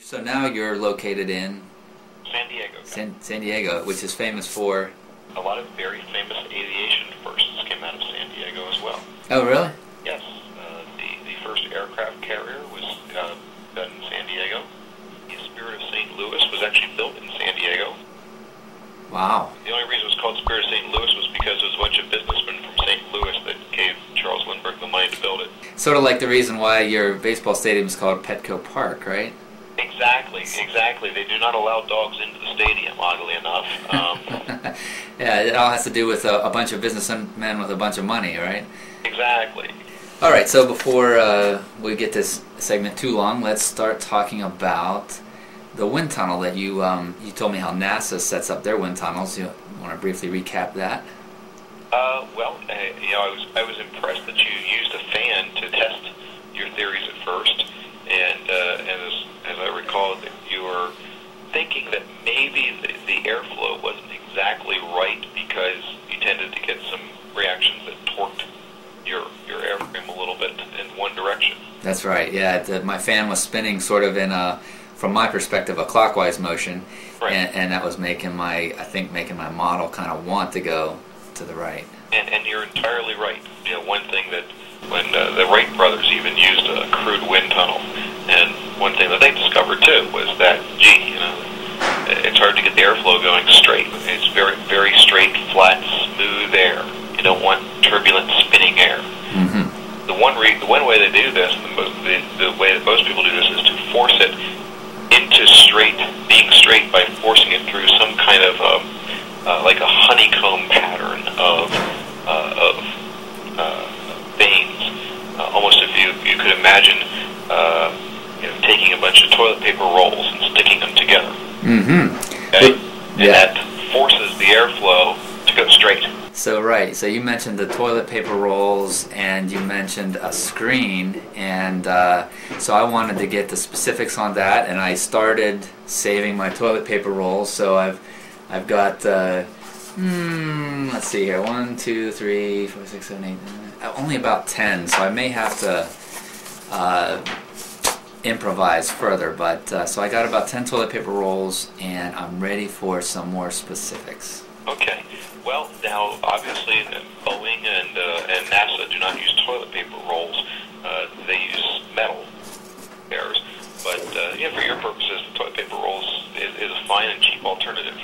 So now you're located in? San Diego. San Diego, which is famous for? A lot of very famous aviation firsts came out of San Diego as well. Oh, really? Yes. The first aircraft carrier was done in San Diego. The Spirit of St. Louis was actually built in San Diego. Wow. The only reason it was called Spirit of St. Louis was because it was a bunch of businessmen from St. Louis that gave Charles Lindbergh the money to build it. Sort of like the reason why your baseball stadium is called Petco Park, right? Exactly, exactly. They do not allow dogs into the stadium, oddly enough. Yeah, it all has to do with a bunch of businessmen with a bunch of money, right? Exactly. All right, so before we get this segment too long, let's start talking about the wind tunnel that you you told me how NASA sets up their wind tunnels. You want to briefly recap that? Well, I was impressed that you used a fan to test your theories at first, and as I recall, that you were thinking that maybe the airflow wasn't exactly right because you tended to get some reactions that torqued your airframe a little bit in one direction. That's right. Yeah, my fan was spinning sort of in a, from my perspective, a clockwise motion, right. And that was making my model kind of want to go to the right. And you're entirely right. You know, one thing that when the Wright brothers even used a crude wind tunnel, and one thing that they discovered too was that, gee, you know, it's hard to get the airflow going straight. It's very, very straight, flat, smooth air. You don't want turbulent, spinning air. Mm-hmm. The one way they do this, the way that most people do this, is to force it into being straight by forcing it through some kind of like a honeycomb pattern of veins. Almost if you could imagine taking a bunch of toilet paper rolls and sticking them together. Mm-hmm. Okay? Yeah. And that forces the airflow to go straight. So right. So you mentioned the toilet paper rolls, and you mentioned a screen, and so I wanted to get the specifics on that, and I started saving my toilet paper rolls. So I've got let's see here, 1, 2, 3, 4, 6, 7, 8, 9, only about 10. So I may have to improvise further, but so I got about 10 toilet paper rolls, and I'm ready for some more specifics. Okay. Well, now obviously Boeing and NASA do not use toilet paper rolls; they use metal bears. But for your purposes, toilet paper rolls is a fine and cheap alternative.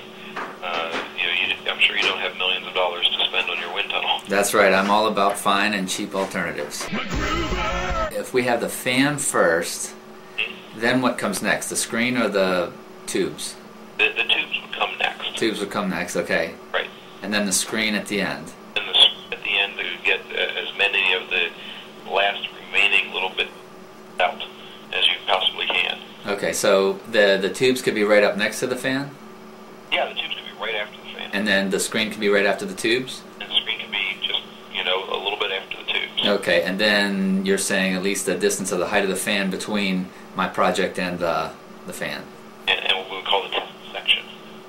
I'm sure you don't have millions of dollars to spend on your wind tunnel. That's right. I'm all about fine and cheap alternatives. MacGruber! If we have the fan first, then what comes next? The screen or the tubes? The tubes would come next. Tubes would come next. Okay. Right. And then the screen at the end. And at the end, they would get as many of the last remaining little bit out as you possibly can. Okay, so the tubes could be right up next to the fan? Yeah, the tubes could be right after the fan. And then the screen could be right after the tubes? And the screen could be just, a little bit after the tubes. Okay, and then you're saying at least the distance of the height of the fan between my project and the fan. And what we would call the test section,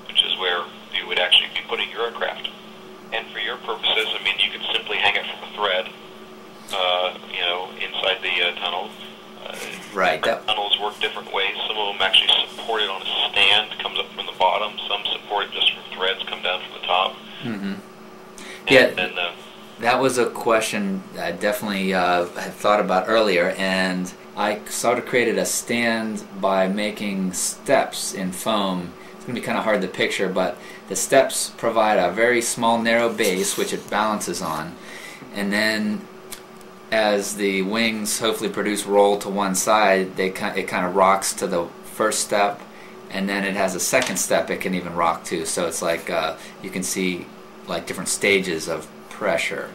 which is where you would actually be putting your aircraft. And for your purposes, I mean, you could simply hang it from a thread, inside the tunnel. Right. Tunnels work different ways. Some of them actually support it on a stand, comes up from the bottom. Some support it just from threads, come down from the top. Mm-hmm. Yeah. Then that was a question I definitely had thought about earlier, and I sort of created a stand by making steps in foam. It's going to be kind of hard to picture, but the steps provide a very small, narrow base which it balances on, and then as the wings hopefully produce roll to one side, it kind of rocks to the first step, and then it has a second step it can even rock to. So it's like you can see like different stages of pressure.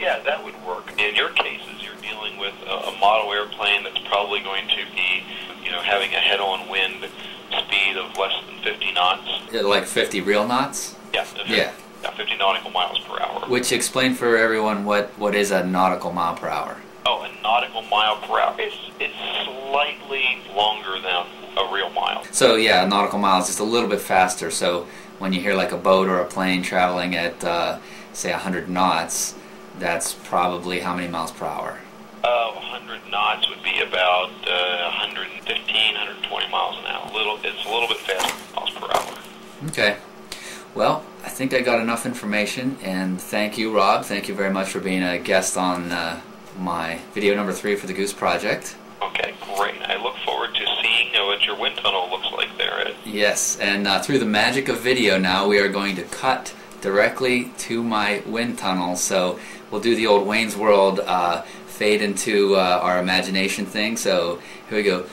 Yeah, that would work. In your cases, you're dealing with a model airplane that's probably going to be, having a head-on wind speed of less than 50 knots. Like 50 real knots? Yeah. Yeah. 50 nautical miles per hour. Which, explain for everyone what is a nautical mile per hour. Oh, a nautical mile per hour. It's slightly longer than a real mile. So yeah, a nautical mile is just a little bit faster. So when you hear like a boat or a plane traveling at, say, 100 knots, that's probably how many miles per hour? 100 knots would be about 115, 120 miles an hour. little bit faster than miles per hour. Okay. Well, I think I got enough information, and thank you, Rob. Thank you very much for being a guest on my video number 3 for the Goose Project. Okay, great. I look forward to seeing what your wind tunnel looks like there, Ed. Yes, and through the magic of video now, we are going to cut directly to my wind tunnel, so we'll do the old Wayne's World fade into our imagination thing, so here we go.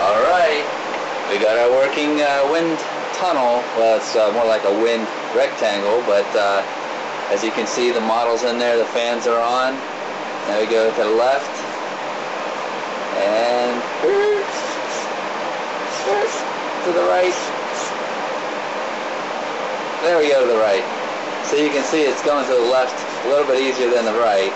Alright, we got our working wind tunnel. Well, it's more like a wind rectangle, but as you can see, the model's in there, the fans are on. Now we go to the left, and to the right. There we go to the right. So you can see it's going to the left a little bit easier than the right.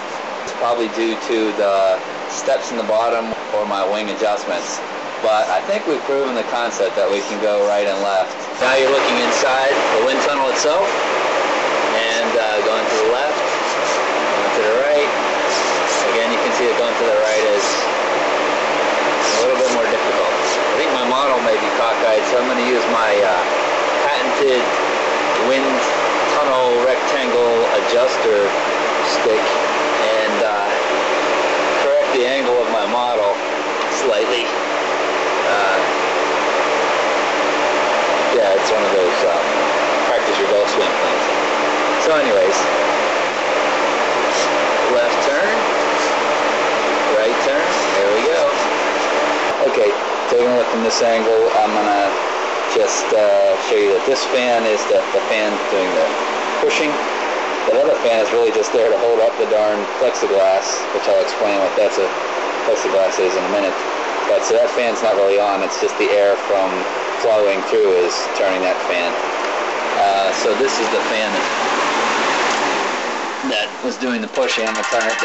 It's probably due to the steps in the bottom or my wing adjustments. But I think we've proven the concept that we can go right and left. Now you're looking inside the wind tunnel itself. And going to the left, going to the right. Again, you can see that going to the right is a little bit more difficult. I think my model may be cockeyed, so I'm going to use my patented wind tunnel rectangle adjuster stick and correct the angle of my model slightly. Yeah, it's one of those practice your golf swing things. So anyways, left turn, right turn, there we go. Okay, taking a look from this angle, I'm going to just show you that this fan is the fan doing the pushing. That other fan is really just there to hold up the darn plexiglass, which I'll explain what that's plexiglass is in a minute. But so that fan's not really on, it's just the air from flowing through is turning that fan. So this is the fan that was doing the pushing. I'm going to turn it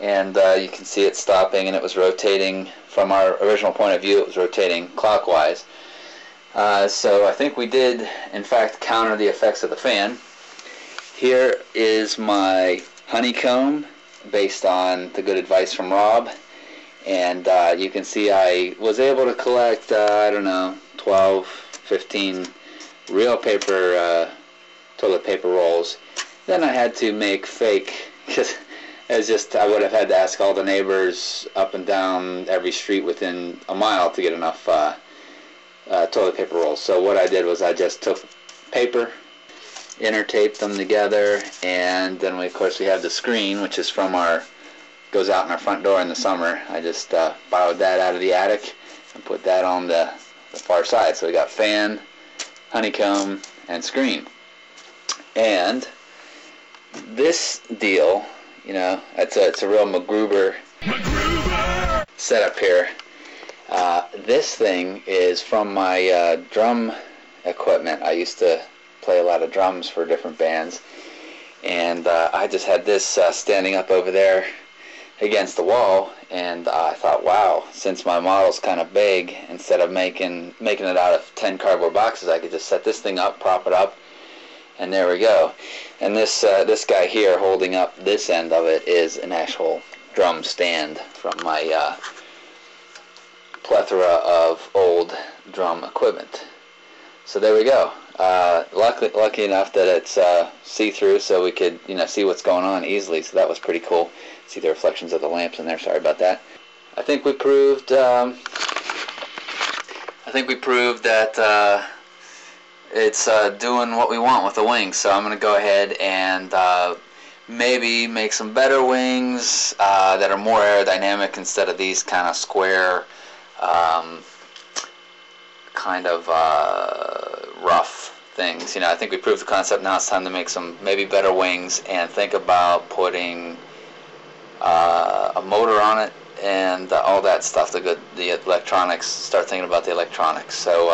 down, and you can see it stopping, and it was rotating from our original point of view. It was rotating clockwise, so I think we did in fact counter the effects of the fan. Here is my honeycomb based on the good advice from Rob, and you can see I was able to collect I don't know, 12, 15 real paper toilet paper rolls. Then I had to make fake, because I would have had to ask all the neighbors up and down every street within a mile to get enough toilet paper rolls. So what I did was I just took paper, intertaped them together, and then we, of course, we have the screen, which is from our, goes out in our front door in the summer. I just borrowed that out of the attic and put that on the far side. So we got fan, honeycomb, and screen. And this deal, you know, it's a real MacGruber setup here. This thing is from my drum equipment. I used to play a lot of drums for different bands, and I just had this standing up over there against the wall, and I thought, wow, since my model's kind of big, instead of making it out of 10 cardboard boxes, I could just set this thing up, prop it up, and there we go. And this this guy here holding up this end of it is an actual drum stand from my plethora of old drum equipment. So there we go. Lucky enough that it's see-through, so we could see what's going on easily. So that was pretty cool. See the reflections of the lamps in there. Sorry about that. I think we proved. That. It's doing what we want with the wings, so I'm going to go ahead and maybe make some better wings that are more aerodynamic instead of these kind of square, kind of rough things. I think we proved the concept. Now it's time to make some maybe better wings and think about putting a motor on it and all that stuff, the electronics, start thinking about the electronics. So.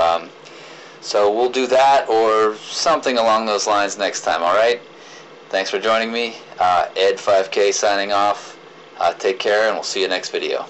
So we'll do that or something along those lines next time, all right? Thanks for joining me. Ed5k signing off. Take care, and we'll see you next video.